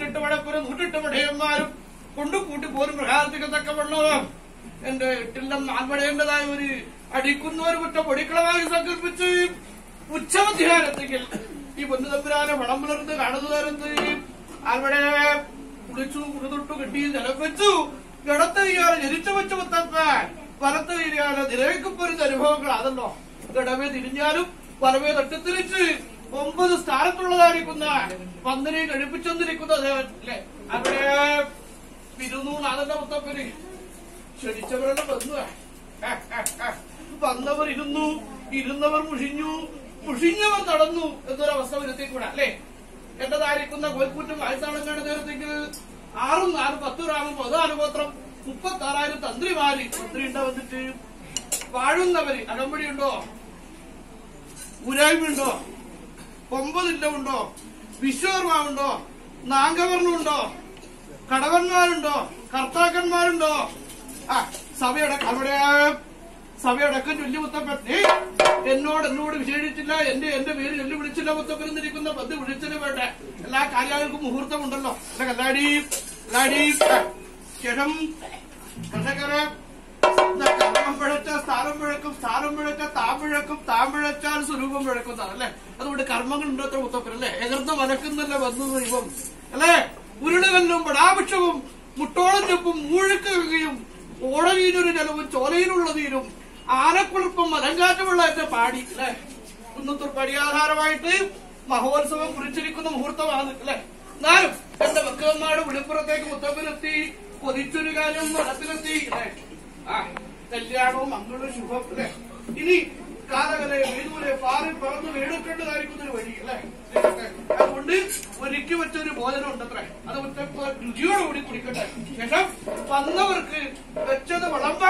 100 100 Kundu poor Mahartika and till the Malvadenda I would Adikunor with the particular is a good which would chop the hair at the hill. Even the Brana, Madame, the Ganazar and the Alvada, Putsu, took a tease and a Petsu, Gadata, you are a rich of that man. Parata, you are the Rekupur is a revoke rather long. Gadaway the Yaru, Paraway the Titrichi, Pompa the Star Pularikuna, Pandari, the Reputation the Rikuda. We don't know another of it. Should each other never do it. Kadavan Marundo, Kartakan Marundo, Savia Kavada, Savia couldn't live with the Patti, and not a load of Shaditilla, and the end of the liberty of the Penicular, but the rich river, like Ayakum Hurta Mundalo, like a lady, Kedam, Kataka, the Karma, Star America, Suruba America, and the Karmakan daughter of the Pele, and the American level. We don't even know, but I would show Mutoran, Murika, what are you doing? All you know, the room. Arakulpum, Maranga, like the party. Nutur Padia, Haravite, Mahor, some of Richard Kunam Hurta. Now, and the Kermad of Liberty, Mutability, Political, Ability, the Liano Mangala Shuba. Ini Karagale, we were a far and part of the leader to the Arikuda. I wonder when it came to the border on the track. I would take for you to put it. Get up, another great, the children of Alambra.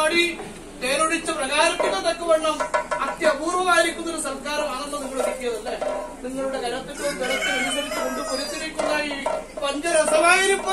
Nadi, Terrorist of Ragarpita, the Kuvanam, Akia Buru, I could Sarkar, Ananda, the Guru, the Garapitan, the Garapitan, the Garapitan, the Garapitan, the Garapitan, the Garapitan,